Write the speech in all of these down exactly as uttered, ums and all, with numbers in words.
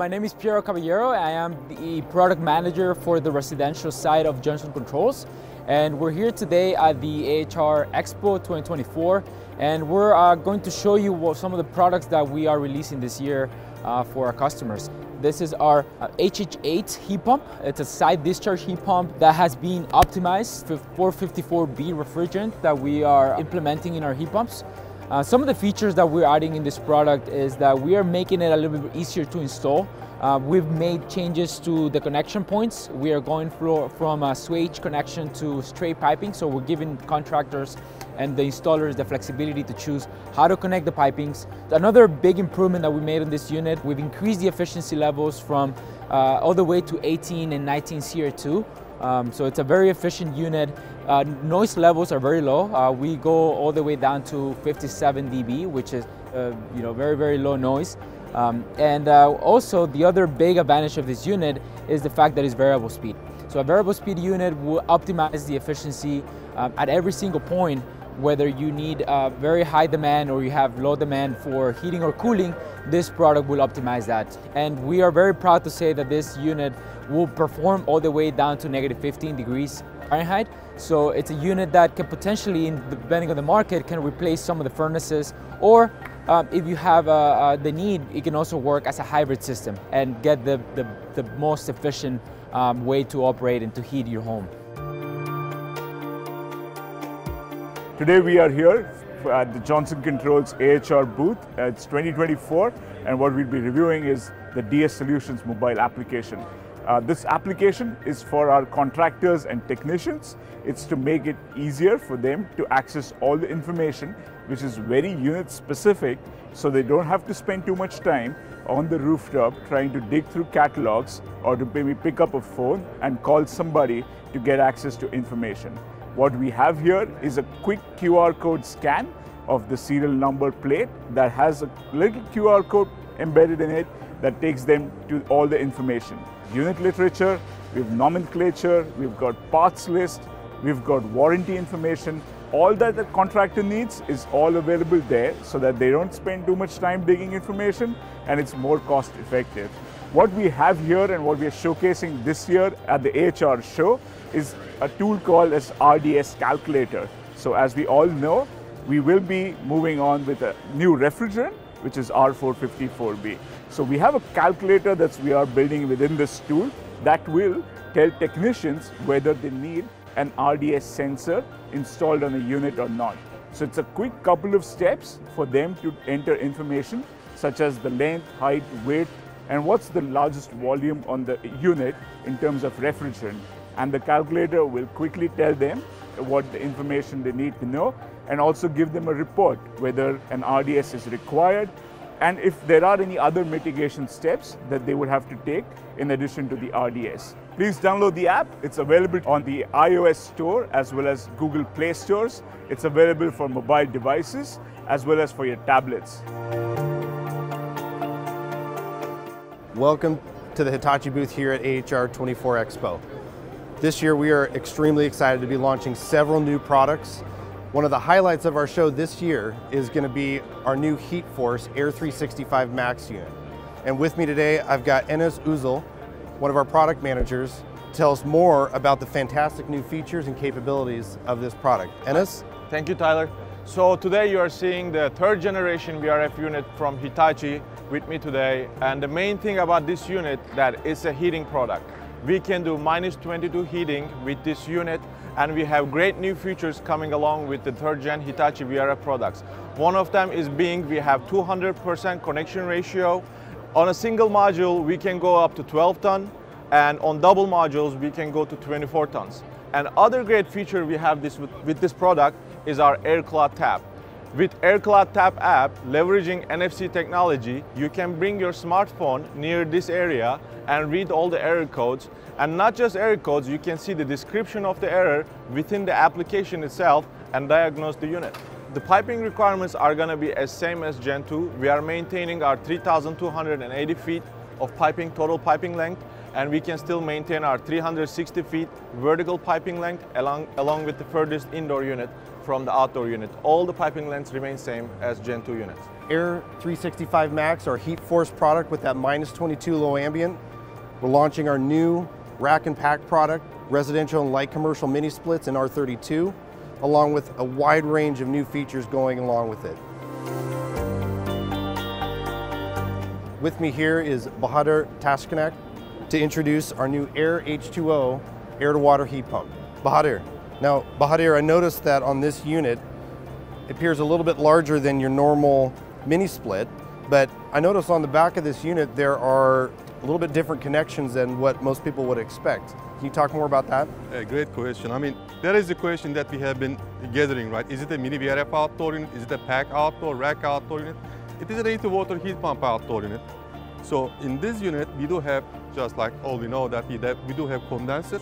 my name is Piero Caballero. I am the product manager for the residential side of Johnson Controls, and we're here today at the A H R Expo twenty twenty-four, and we're uh, going to show you what, some of the products that we are releasing this year uh, for our customers. This is our H H eight heat pump. It's a side discharge heat pump that has been optimized for four fifty-four B refrigerant that we are implementing in our heat pumps. Uh, some of the features that we're adding in this product is that we are making it a little bit easier to install. Uh, we've made changes to the connection points. We are going from a switch connection to straight piping, so we're giving contractors and the installers the flexibility to choose how to connect the pipings. Another big improvement that we made on this unit, we've increased the efficiency levels from uh, all the way to eighteen and nineteen C R two. Um, so it's a very efficient unit. Uh, noise levels are very low. Uh, we go all the way down to fifty-seven D B, which is uh, you know, very, very low noise. Um, and uh, also the other big advantage of this unit is the fact that it's variable speed. So a variable speed unit will optimize the efficiency uh, at every single point, whether you need uh, very high demand or you have low demand for heating or cooling. This product will optimize that. And we are very proud to say that this unit will perform all the way down to negative fifteen degrees Fahrenheit. So it's a unit that can potentially, depending on the market, can replace some of the furnaces, or uh, if you have uh, uh, the need, it can also work as a hybrid system and get the, the, the most efficient um, way to operate and to heat your home. Today we are here at the Johnson Controls A H R booth. It's twenty twenty-four, and what we'll be reviewing is the D S Solutions mobile application. Uh, this application is for our contractors and technicians. It's to make it easier for them to access all the information, which is very unit specific, so they don't have to spend too much time on the rooftop trying to dig through catalogs or to maybe pick up a phone and call somebody to get access to information. What we have here is a quick Q R code scan of the serial number plate that has a little Q R code embedded in it that takes them to all the information. Unit literature, we have nomenclature, we've got parts list, we've got warranty information. All that the contractor needs is all available there, so that they don't spend too much time digging information and it's more cost effective. What we have here and what we are showcasing this year at the A H R show is a tool called as R D S calculator. So as we all know, we will be moving on with a new refrigerant, which is R four fifty-four B. So we have a calculator that we are building within this tool that will tell technicians whether they need an R D S sensor installed on a unit or not. So it's a quick couple of steps for them to enter information such as the length, height, weight, and what's the largest volume on the unit in terms of refrigerant. And the calculator will quickly tell them what the information they need to know and also give them a report whether an R D S is required and if there are any other mitigation steps that they would have to take in addition to the R D S. Please download the app. It's available on the iOS store as well as Google Play stores. It's available for mobile devices as well as for your tablets. Welcome to the Hitachi booth here at A H R twenty-four Expo. This year we are extremely excited to be launching several new products. One of the highlights of our show this year is going to be our new Heat Force Air three sixty-five Max unit. And with me today I've got Enes Uzel, one of our product managers, to tell us more about the fantastic new features and capabilities of this product. Enes? Thank you, Tyler. So today you are seeing the third generation V R F unit from Hitachi with me today, and the main thing about this unit that it's a heating product. We can do minus twenty-two heating with this unit, and we have great new features coming along with the third gen Hitachi V R F products. One of them is being we have two hundred percent connection ratio. On a single module we can go up to twelve ton, and on double modules we can go to twenty-four tons. And other great feature we have this with, with this product is our AirCloud tab. With AirCloud Tap app, leveraging N F C technology, you can bring your smartphone near this area and read all the error codes. And not just error codes, you can see the description of the error within the application itself and diagnose the unit. The piping requirements are going to be as same as Gen two. We are maintaining our three thousand two hundred eighty feet of piping, total piping length. and we can still maintain our three hundred sixty feet vertical piping length along, along with the furthest indoor unit from the outdoor unit. All the piping lengths remain same as Gen two units. Air three sixty-five Max, our heat force product with that minus twenty-two low ambient. We're launching our new rack and pack product, residential and light commercial mini splits in R thirty-two, along with a wide range of new features going along with it. With me here is Bahadir Taskinak to introduce our new Air H two O air-to-water heat pump. Bahadir, now Bahadir, I noticed that on this unit, it appears a little bit larger than your normal mini split, but I noticed on the back of this unit there are a little bit different connections than what most people would expect. Can you talk more about that? A great question. I mean, that is the question that we have been gathering, right? Is it a mini V R F outdoor unit? Is it a pack outdoor, rack outdoor unit? It is a ready-to-water heat pump outdoor unit. So in this unit, we do have, just like all we know, that we, that we do have condenser,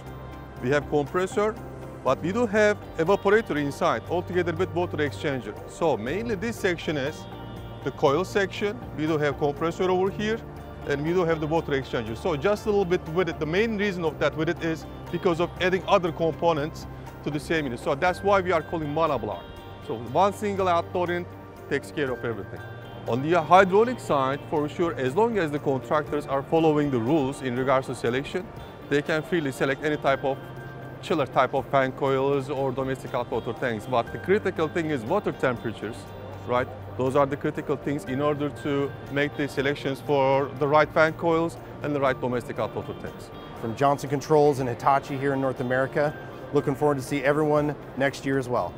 we have compressor, but we do have evaporator inside, altogether with water exchanger. So mainly this section is the coil section. We do have compressor over here, and we do have the water exchanger. So just a little bit with it, the main reason of that with it is because of adding other components to the same unit. So that's why we are calling monoblock. So one single outdoor unit takes care of everything. On the hydraulic side, for sure, as long as the contractors are following the rules in regards to selection, they can freely select any type of chiller type of fan coils or domestic hot water tanks. But the critical thing is water temperatures, right? Those are the critical things in order to make the selections for the right fan coils and the right domestic hot water tanks. From Johnson Controls and Hitachi here in North America, looking forward to see everyone next year as well.